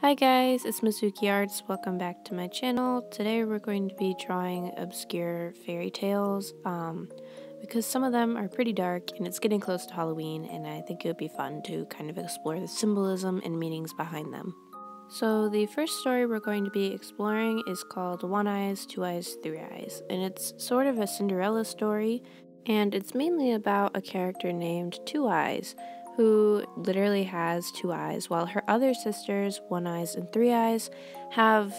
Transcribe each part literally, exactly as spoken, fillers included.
Hi guys, it's Mizuki Arts. Welcome back to my channel. Today we're going to be drawing obscure fairy tales um, because some of them are pretty dark and it's getting close to Halloween, and I think it would be fun to kind of explore the symbolism and meanings behind them. So the first story we're going to be exploring is called One Eyes, Two Eyes, Three Eyes, and it's sort of a Cinderella story, and it's mainly about a character named Two Eyes, who literally has two eyes, while her other sisters, One Eyes and Three Eyes, have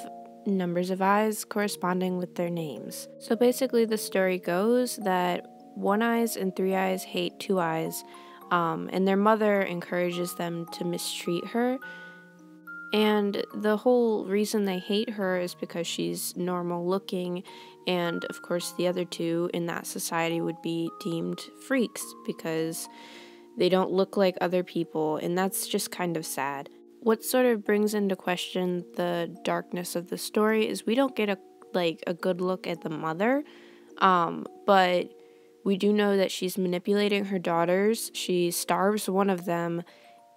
numbers of eyes corresponding with their names. So basically the story goes that One Eyes and Three Eyes hate Two Eyes, um, and their mother encourages them to mistreat her. And the whole reason they hate her is because she's normal looking, and of course the other two in that society would be deemed freaks because they don't look like other people, and that's just kind of sad. What sort of brings into question the darkness of the story is we don't get a like a good look at the mother, um, but we do know that she's manipulating her daughters. She starves one of them,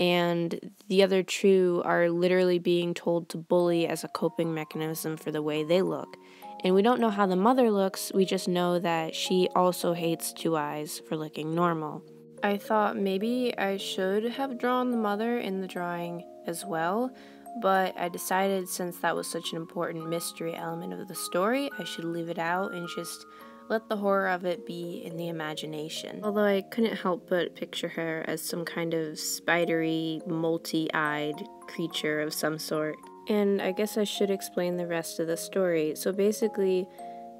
and the other two are literally being told to bully as a coping mechanism for the way they look. And we don't know how the mother looks, we just know that she also hates Two Eyes for looking normal. I thought maybe I should have drawn the mother in the drawing as well, but I decided since that was such an important mystery element of the story, I should leave it out and just let the horror of it be in the imagination. Although I couldn't help but picture her as some kind of spidery, multi-eyed creature of some sort. And I guess I should explain the rest of the story. So basically,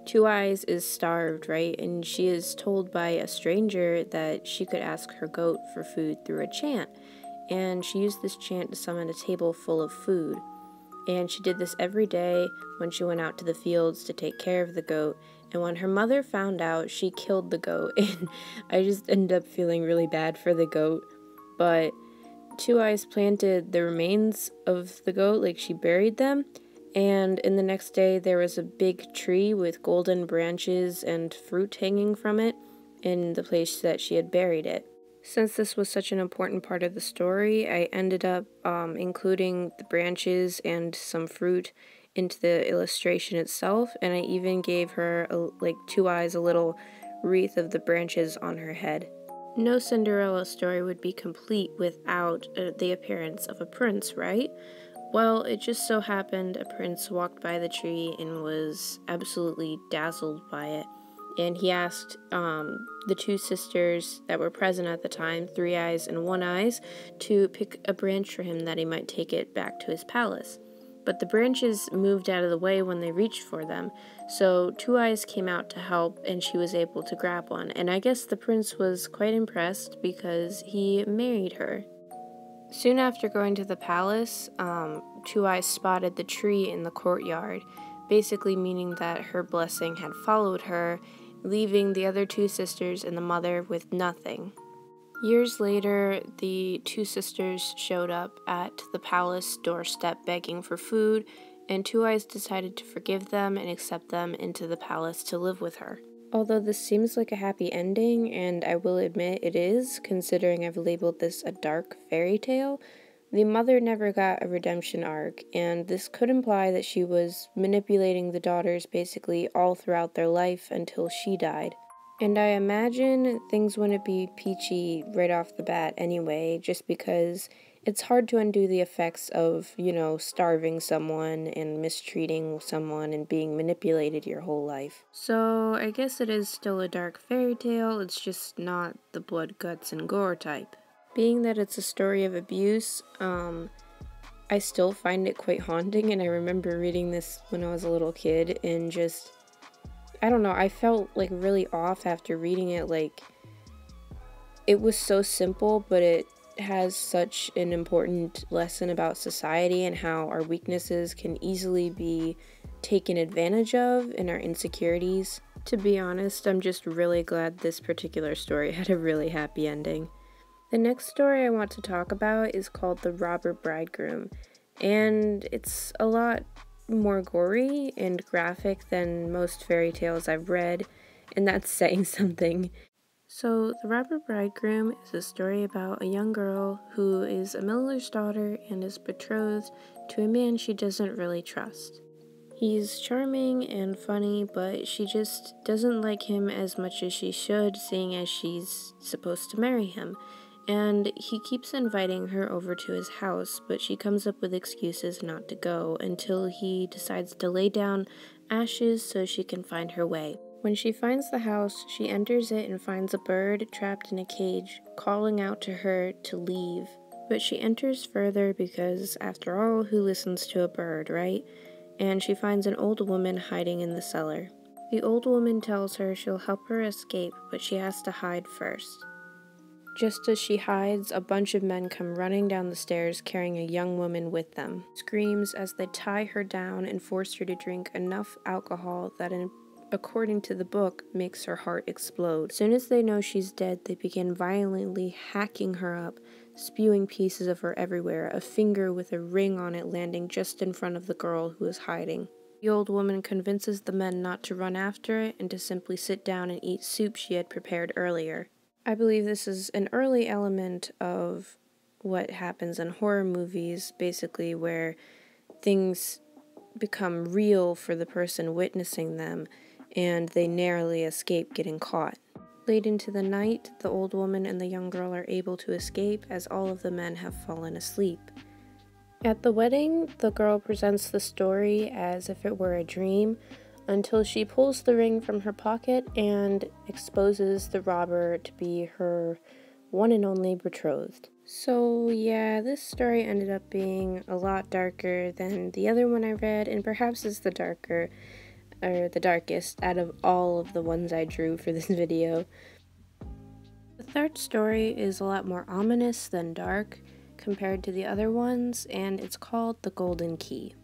Two Eyes is starved, right? And she is told by a stranger that she could ask her goat for food through a chant. And she used this chant to summon a table full of food. And she did this every day when she went out to the fields to take care of the goat. And when her mother found out, she killed the goat. And I just ended up feeling really bad for the goat. But Two Eyes planted the remains of the goat, like she buried them. And in the next day, there was a big tree with golden branches and fruit hanging from it in the place that she had buried it. Since this was such an important part of the story, I ended up um, including the branches and some fruit into the illustration itself, and I even gave her, a, like Two Eyes, a little wreath of the branches on her head. No Cinderella story would be complete without uh, the appearance of a prince, right? Well, it just so happened a prince walked by the tree and was absolutely dazzled by it. And he asked um, the two sisters that were present at the time, Three Eyes and One Eyes, to pick a branch for him that he might take it back to his palace. But the branches moved out of the way when they reached for them, so Two Eyes came out to help and she was able to grab one. And I guess the prince was quite impressed because he married her. Soon after going to the palace, um, Two Eyes spotted the tree in the courtyard, basically meaning that her blessing had followed her, leaving the other two sisters and the mother with nothing. Years later, the two sisters showed up at the palace doorstep begging for food, and Two Eyes decided to forgive them and accept them into the palace to live with her. Although this seems like a happy ending, and I will admit it is, considering I've labeled this a dark fairy tale, the mother never got a redemption arc, and this could imply that she was manipulating the daughters basically all throughout their life until she died. And I imagine things wouldn't be peachy right off the bat anyway, just because it's hard to undo the effects of, you know, starving someone and mistreating someone and being manipulated your whole life. So I guess it is still a dark fairy tale, it's just not the blood, guts, and gore type. Being that it's a story of abuse, um, I still find it quite haunting, and I remember reading this when I was a little kid and just, I don't know, I felt like really off after reading it. Like, it was so simple, but it has such an important lesson about society and how our weaknesses can easily be taken advantage of and our insecurities. To be honest, I'm just really glad this particular story had a really happy ending. The next story I want to talk about is called The Robber Bridegroom, and it's a lot more gory and graphic than most fairy tales I've read, and that's saying something. So, The Robber Bridegroom is a story about a young girl who is a miller's daughter and is betrothed to a man she doesn't really trust. He's charming and funny, but she just doesn't like him as much as she should, seeing as she's supposed to marry him. And he keeps inviting her over to his house, but she comes up with excuses not to go until he decides to lay down ashes so she can find her way. When she finds the house, she enters it and finds a bird trapped in a cage, calling out to her to leave. But she enters further because, after all, who listens to a bird, right? And she finds an old woman hiding in the cellar. The old woman tells her she'll help her escape, but she has to hide first. Just as she hides, a bunch of men come running down the stairs carrying a young woman with them. She screams as they tie her down and force her to drink enough alcohol that an according to the book, makes her heart explode. As soon as they know she's dead, they begin violently hacking her up, spewing pieces of her everywhere, a finger with a ring on it landing just in front of the girl who is hiding. The old woman convinces the men not to run after it and to simply sit down and eat soup she had prepared earlier. I believe this is an early element of what happens in horror movies, basically where things become real for the person witnessing them, and they narrowly escape getting caught. Late into the night, the old woman and the young girl are able to escape as all of the men have fallen asleep. At the wedding, the girl presents the story as if it were a dream, until she pulls the ring from her pocket and exposes the robber to be her one and only betrothed. So yeah, this story ended up being a lot darker than the other one I read, and perhaps is the darker or the darkest out of all of the ones I drew for this video. The third story is a lot more ominous than dark compared to the other ones, and it's called The Golden Key.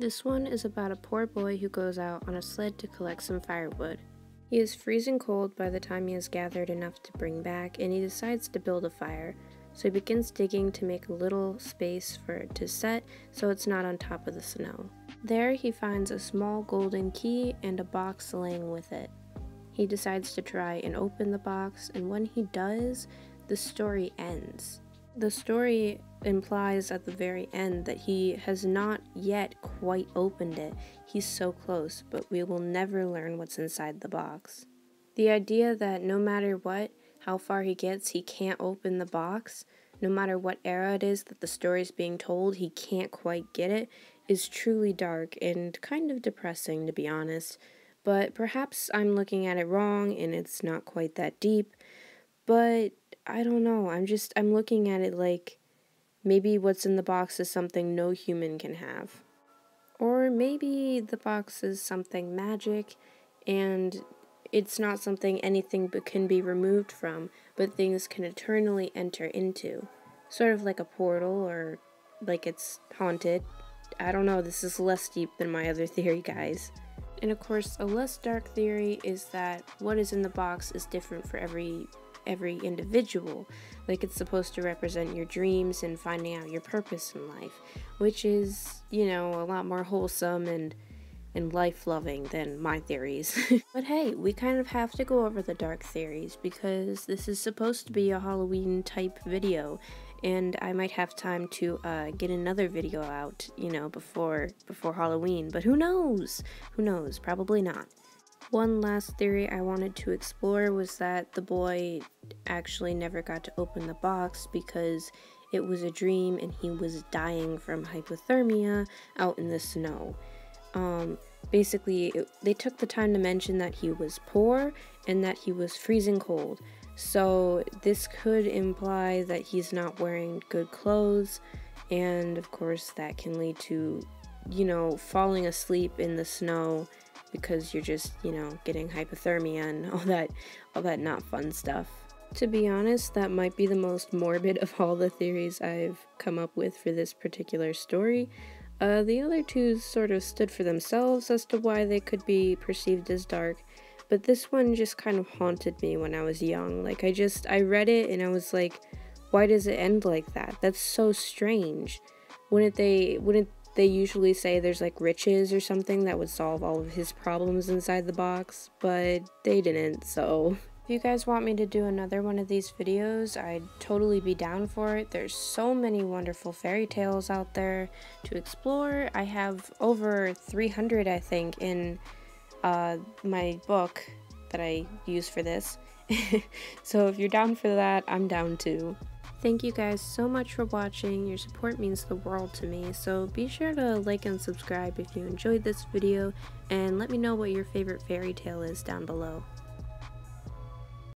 This one is about a poor boy who goes out on a sled to collect some firewood. He is freezing cold by the time he has gathered enough to bring back, and he decides to build a fire. So he begins digging to make a little space for it to set so it's not on top of the snow. There he finds a small golden key and a box laying with it. He decides to try and open the box, and when he does, the story ends. The story implies at the very end that he has not yet quite opened it. He's so close, but we will never learn what's inside the box. The idea that no matter what, how far he gets, he can't open the box, no matter what era it is that the story is being told, he can't quite get it, is truly dark and kind of depressing, to be honest. But perhaps I'm looking at it wrong and it's not quite that deep, but I don't know, I'm just, I'm looking at it like maybe what's in the box is something no human can have. Or maybe the box is something magic and it's not something anything but can be removed from, but things can eternally enter into. Sort of like a portal, or like it's haunted. I don't know, this is less deep than my other theory, guys. And of course, a less dark theory is that what is in the box is different for every every individual. Like, it's supposed to represent your dreams and finding out your purpose in life, which is, you know, a lot more wholesome and and life-loving than my theories. But hey, we kind of have to go over the dark theories because this is supposed to be a Halloween-type video, and I might have time to uh, get another video out, you know, before, before Halloween, but who knows? Who knows? Probably not. One last theory I wanted to explore was that the boy actually never got to open the box because it was a dream and he was dying from hypothermia out in the snow. Um, basically, it, they took the time to mention that he was poor and that he was freezing cold. So this could imply that he's not wearing good clothes, and of course that can lead to, you know, falling asleep in the snow because you're just, you know, getting hypothermia and all that, all that not fun stuff. To be honest, that might be the most morbid of all the theories I've come up with for this particular story. Uh, the other two sort of stood for themselves as to why they could be perceived as dark, but this one just kind of haunted me when I was young. Like, I just, I read it and I was like, why does it end like that? That's so strange. Wouldn't they, wouldn't they usually say there's like riches or something that would solve all of his problems inside the box? But they didn't, so If you guys want me to do another one of these videos, I'd totally be down for it. There's so many wonderful fairy tales out there to explore. I have over three hundred, I think, in uh, my book that I use for this. So if you're down for that, I'm down too. Thank you guys so much for watching. Your support means the world to me, so be sure to like and subscribe if you enjoyed this video, and let me know what your favorite fairy tale is down below.